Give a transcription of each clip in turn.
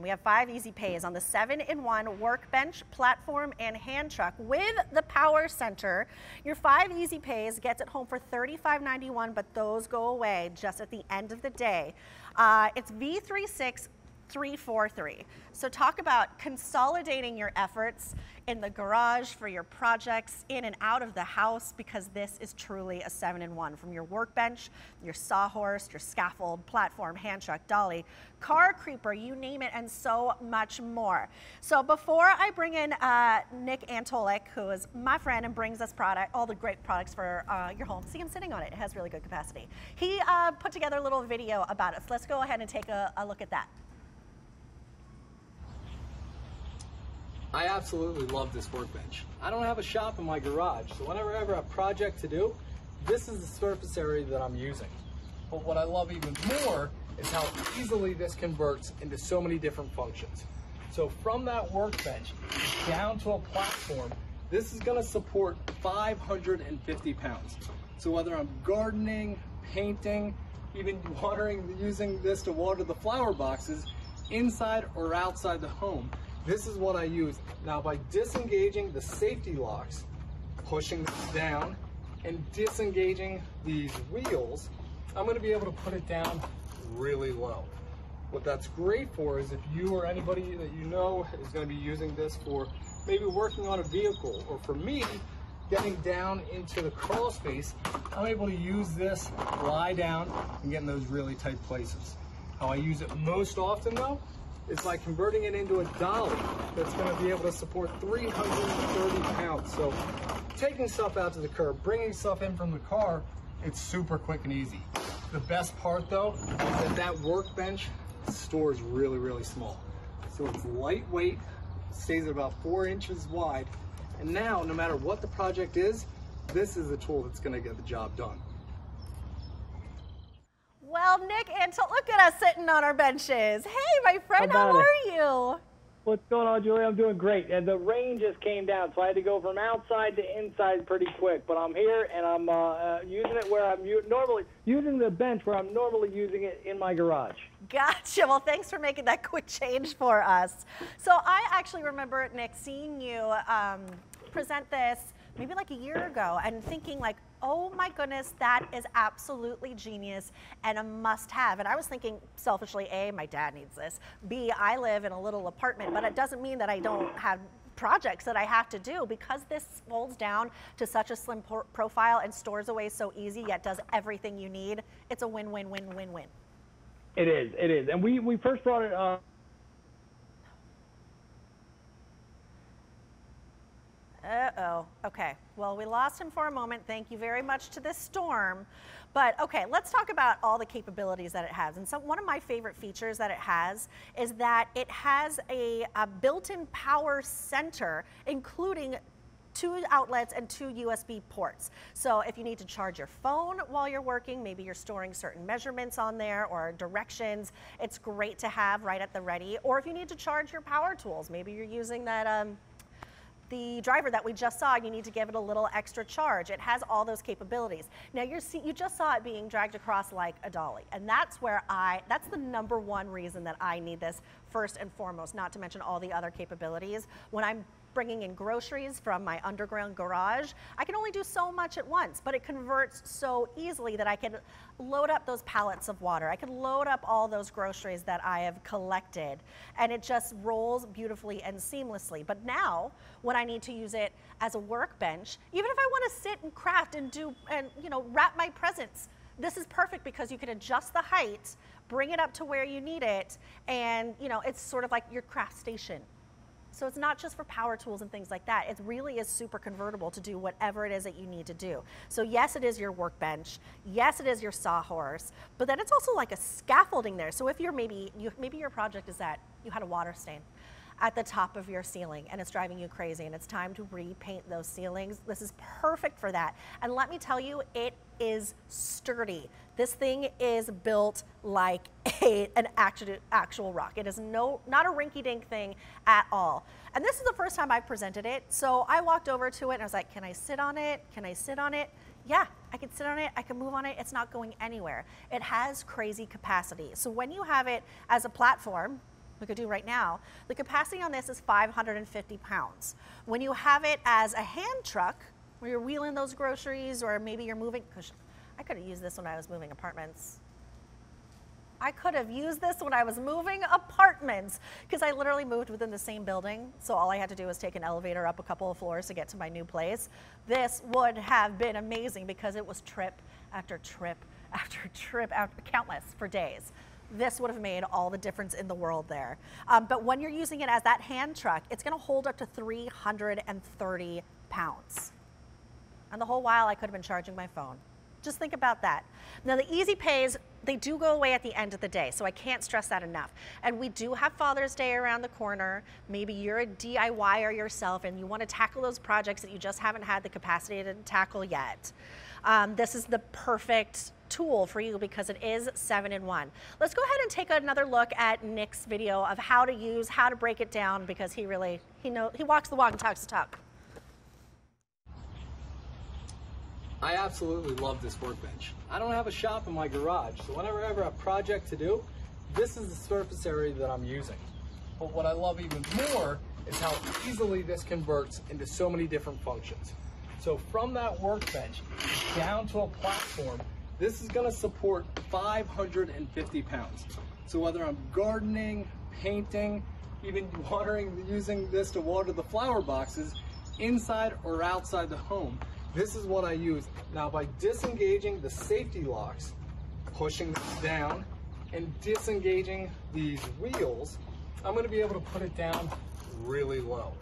We have 5 easy pays on the 7-in-1 workbench, platform, and hand truck with the power center. Your 5 easy pays gets it home for $35.91, but those go away just at the end of the day. It's V36343. So talk about consolidating your efforts in the garage for your projects, in and out of the house, because this is truly a 7-in-1 from your workbench, your sawhorse, your scaffold, platform, hand truck, dolly, car creeper, you name it, and so much more. So before I bring in Nick Antolik, who is my friend and brings us product, all the great products for your home. See him sitting on it. It has really good capacity. He put together a little video about us. Let's go ahead and take a look at that. I absolutely love this workbench. I don't have a shop in my garage, so whenever I have a project to do, this is the surface area that I'm using. But what I love even more is how easily this converts into so many different functions. So from that workbench down to a platform, this is going to support 550 pounds. So whether I'm gardening, painting, even watering, using this to water the flower boxes, inside or outside the home, this is what I use. Now by disengaging the safety locks, pushing this down, and disengaging these wheels, I'm going to be able to put it down really low. What that's great for is if you or anybody that you know is going to be using this for maybe working on a vehicle, or for me, getting down into the crawl space, I'm able to use this, lie down, and get in those really tight places. How I use it most often though, is by converting it into a dolly that's going to be able to support 330 pounds. So taking stuff out to the curb, bringing stuff in from the car, it's super quick and easy. The best part though, is that workbench stores really, really small. So it's lightweight, stays at about 4 inches wide. And now, no matter what the project is, this is the tool that's going to get the job done. Well, Nick Antolik, look at us sitting on our benches. Hey, my friend, how are you? What's going on, Julie? I'm doing great. And the rain just came down, so I had to go from outside to inside pretty quick. But I'm here, and I'm using it where I'm normally using the bench, where I'm normally using it in my garage. Gotcha. Well, thanks for making that quick change for us. So I actually remember, Nick, seeing you present this maybe like a year ago and thinking like, oh my goodness, that is absolutely genius and a must-have. And I was thinking selfishly, A, my dad needs this. B, I live in a little apartment, but it doesn't mean that I don't have projects that I have to do, because this folds down to such a slim profile and stores away so easy, yet does everything you need. It's a win-win-win-win-win-win. It is, it is. And we first brought it up. Uh-oh. Okay. Well, we lost him for a moment. Thank you very much to this storm. But okay, let's talk about all the capabilities that it has. And so one of my favorite features that it has is that it has a built-in power center, including 2 outlets and 2 USB ports. So if you need to charge your phone while you're working, maybe you're storing certain measurements on there or directions, it's great to have right at the ready. Or if you need to charge your power tools, maybe you're using that the driver that we just saw, you need to give it a little extra charge. It has all those capabilities. Now you just saw it being dragged across like a dolly, and that's where that's the number one reason that I need this first and foremost, not to mention all the other capabilities. When I'm bringing in groceries from my underground garage, I can only do so much at once, but it converts so easily that I can load up those pallets of water. I can load up all those groceries that I have collected, and it just rolls beautifully and seamlessly. But now, when I need to use it as a workbench, even if I want to sit and craft and do, and you know, wrap my presents, this is perfect because you can adjust the height, bring it up to where you need it, and you know, it's sort of like your craft station. So it's not just for power tools and things like that. It really is super convertible to do whatever it is that you need to do. So yes, it is your workbench. Yes, it is your sawhorse. But then it's also like a scaffolding there. So if you're maybe your project is that you had a water stain at the top of your ceiling and it's driving you crazy and it's time to repaint those ceilings, this is perfect for that. And let me tell you, it is sturdy. This thing is built like an actual rock. It is not a rinky-dink thing at all. And this is the first time I've presented it. So I walked over to it and I was like, can I sit on it? Can I sit on it? Yeah, I can sit on it, I can move on it, it's not going anywhere. It has crazy capacity. So when you have it as a platform, we could do right now, the capacity on this is 550 pounds. When you have it as a hand truck, where you're wheeling those groceries or maybe you're moving, because I could have used this when I was moving apartments. I could have used this when I was moving apartments because I literally moved within the same building. So all I had to do was take an elevator up a couple of floors to get to my new place. This would have been amazing because it was trip after trip after trip, after countless for days. This would have made all the difference in the world there. But when you're using it as that hand truck, it's going to hold up to 330 pounds. And the whole while I could have been charging my phone. Just think about that. Now the easy pays, they do go away at the end of the day, so I can't stress that enough. And we do have Father's Day around the corner. Maybe you're a DIYer yourself and you want to tackle those projects that you just haven't had the capacity to tackle yet. This is the perfect tool for you because it is 7-in-1. Let's go ahead and take another look at Nick's video of how to use, how to break it down, because he really, he walks the walk and talks the talk. I absolutely love this workbench. I don't have a shop in my garage, so whenever I have a project to do, this is the surface area that I'm using. But what I love even more is how easily this converts into so many different functions. So from that workbench down to a platform, this is gonna support 550 pounds. So whether I'm gardening, painting, even watering, using this to water the flower boxes, inside or outside the home, this is what I use. Now by disengaging the safety locks, pushing this down, and disengaging these wheels, I'm gonna be able to put it down really low.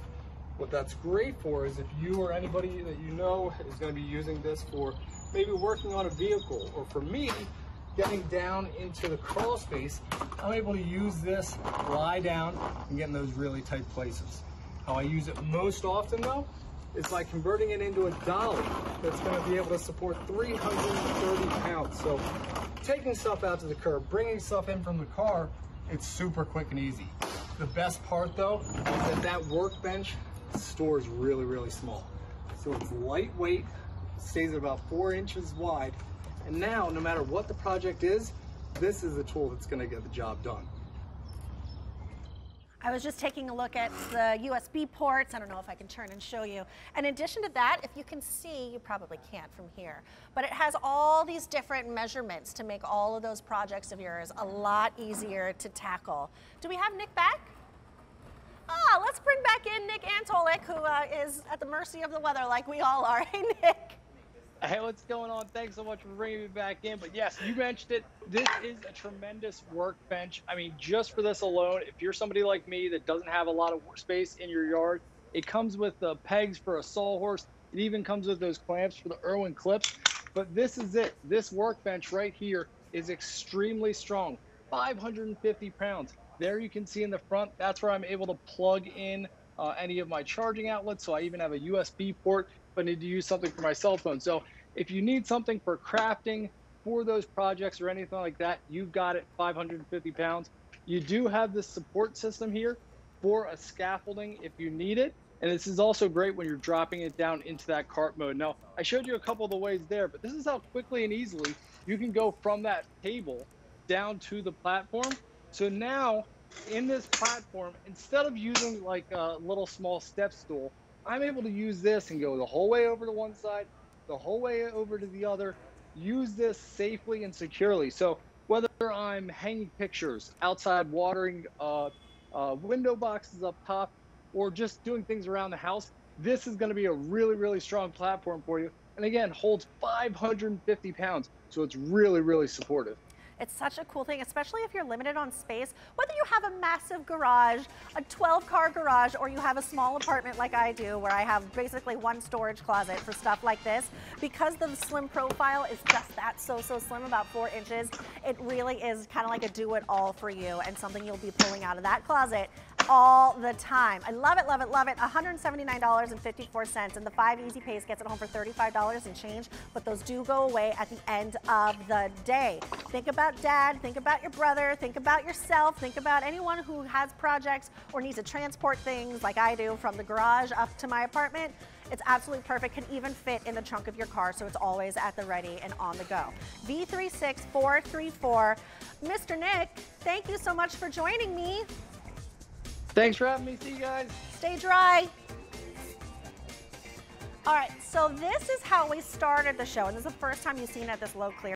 What that's great for is if you or anybody that you know is gonna be using this for maybe working on a vehicle, or for me, getting down into the crawl space, I'm able to use this, lie down, and get in those really tight places. How I use it most often though, is by converting it into a dolly that's going to be able to support 330 pounds. So taking stuff out to the curb, bringing stuff in from the car, it's super quick and easy. The best part though, is that that workbench stores really, really small. So it's lightweight, stays at about 4 inches wide. And now, no matter what the project is, this is a tool that's going to get the job done. I was just taking a look at the USB ports. I don't know if I can turn and show you. In addition to that, if you can see, you probably can't from here, but it has all these different measurements to make all of those projects of yours a lot easier to tackle. Do we have Nick back? Ah, let's bring back in Nick Antolik, who is at the mercy of the weather like we all are. Hey, Nick. Hey, what's going on? Thanks so much for bringing me back in. But yes, you mentioned it. This is a tremendous workbench. I mean, just for this alone, if you're somebody like me that doesn't have a lot of space in your yard, it comes with the pegs for a sawhorse. It even comes with those clamps for the Irwin clips. But this is it. This workbench right here is extremely strong, 550 pounds. There you can see in the front, that's where I'm able to plug in any of my charging outlets. So I even have a USB port. I need to use something for my cell phone. So if you need something for crafting, for those projects or anything like that, you've got it, 550 pounds. You do have this support system here for a scaffolding if you need it. And this is also great when you're dropping it down into that cart mode. Now, I showed you a couple of the ways there, but this is how quickly and easily you can go from that table down to the platform. So now in this platform, instead of using like a little small step stool, I'm able to use this and go the whole way over to one side, the whole way over to the other, use this safely and securely. So whether I'm hanging pictures outside, watering window boxes up top, or just doing things around the house, this is gonna be a really, really strong platform for you. And again, holds 550 pounds. So it's really, really supportive. It's such a cool thing, especially if you're limited on space. Whether you have a massive garage, a 12-car garage, or you have a small apartment like I do, where I have basically one storage closet for stuff like this, because the slim profile is just that so slim, about 4 inches, it really is kind of like a do-it-all for you and something you'll be pulling out of that closet all the time. I love it, love it, love it. $179.54, and the 5 easy pays gets it home for $35 and change, but those do go away at the end of the day. Think about dad, think about your brother, think about yourself, think about anyone who has projects or needs to transport things like I do from the garage up to my apartment. It's absolutely perfect, can even fit in the trunk of your car, so it's always at the ready and on the go. V36434, Mr. Nick, thank you so much for joining me. Thanks for having me. See you guys. Stay dry. All right, so this is how we started the show, and this is the first time you've seen it at this low clear.